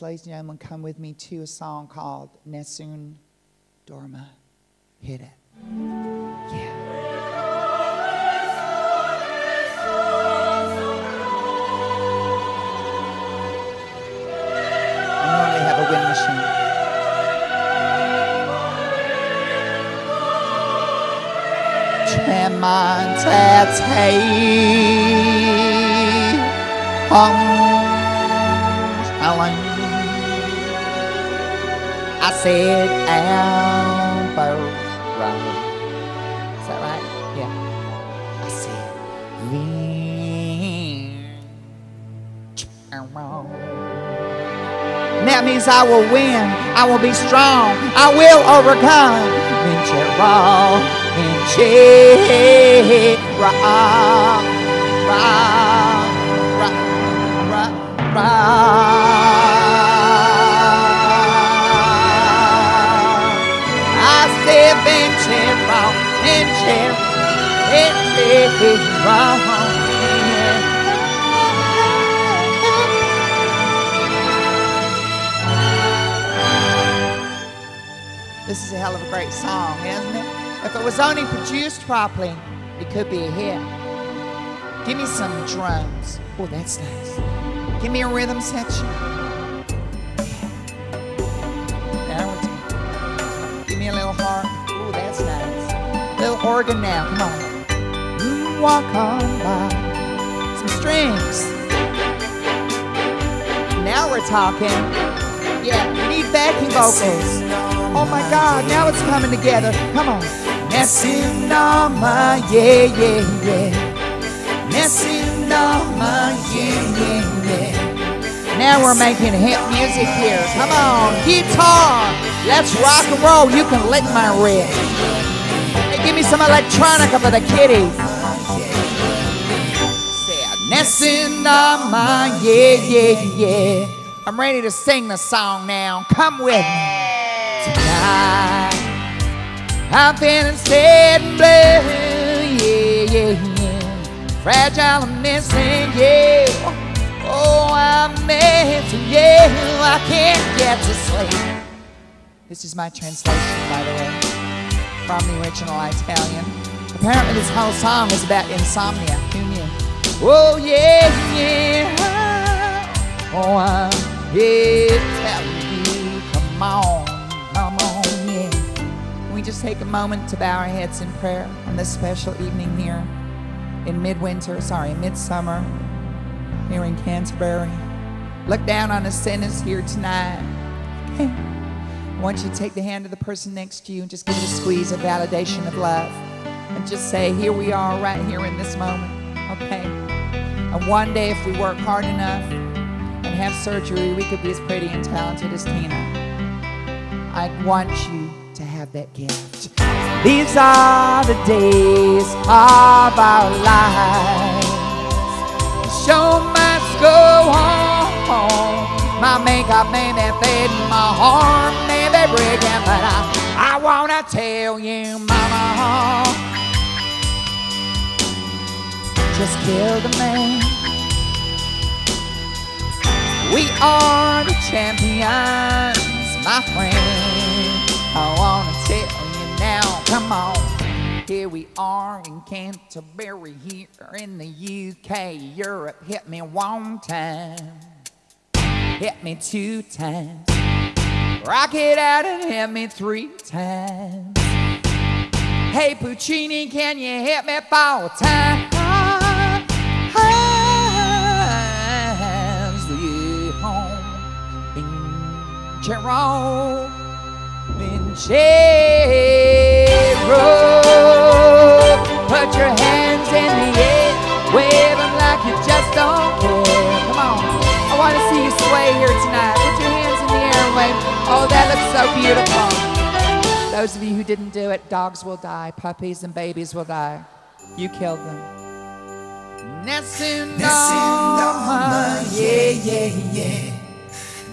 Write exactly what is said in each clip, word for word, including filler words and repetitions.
Ladies and gentlemen, come with me to a song called Nessun Dorma. Hit it. Yeah. I normally have a wind machine. Tremontate. I said Amber Road. Is that right? Yeah. I said Vincerò. That means I will win. I will be strong. I will overcome. Vincerò, Vincerò. This is a hell of a great song, isn't it? If it was only produced properly, it could be a hit. Give me some drums. Oh, that's nice. Give me a rhythm section. Give me a little harp. Oh, that's nice. Little organ now. Come on. Walk on by. Some strings. Now we're talking. Yeah, we need backing vocals. Oh my God, now it's coming together. Come on. Nessun Dorma, yeah, yeah, yeah. Nessun Dorma, yeah, yeah, yeah. Now we're making hip music here. Come on, guitar. Let's rock and roll. You can lick my red. Hey, give me some electronica for the kiddies. Nessun Dorma, yeah, yeah, yeah. I'm ready to sing the song now. Come with me. Tonight, I'm feeling sad and blue, yeah, yeah, yeah. Fragile and missing, yeah. Oh, I'm missing you, yeah. I can't get to sleep. This is my translation, by the way, from the original Italian. Apparently this whole song is about insomnia. Who knew? Oh yeah, yeah, oh I'm here telling you, come on, come on, yeah. Can we just take a moment to bow our heads in prayer on this special evening here in midwinter, sorry, midsummer, here in Canterbury. Look down on the sinners here tonight. Okay. I want you to take the hand of the person next to you and just give it a squeeze, a validation of love, and just say, here we are right here in this moment, okay? And one day, if we work hard enough and have surgery, we could be as pretty and talented as Tina. I want you to have that gift. These are the days of our lives. Show must go on. My makeup may be fading, my heart may be breaking, but I, I wanna tell you, mama, just kill the man. We are the champions, my friend. I wanna tell you now, come on. Here we are in Canterbury, here in the U K, Europe. Hit me one time, hit me two times, rock it out and hit me three times. Hey Puccini, can you hit me four times? Vincerò, Vincerò. Put your hands in the air, wave them like you just don't care. Come on, I want to see you sway here tonight. Put your hands in the air and wave. Oh, that looks so beautiful. Those of you who didn't do it, dogs will die, puppies and babies will die. You killed them. Nessun Dorma, yeah, yeah, yeah.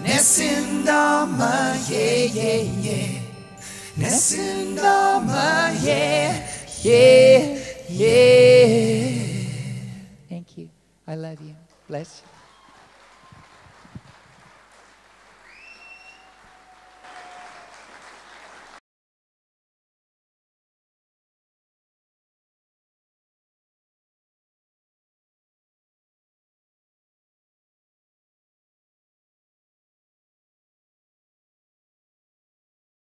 Nessun Dorma, yeah, yeah, yeah. Nessun Dorma, yeah, yeah, yeah. Thank you. I love you. Bless you.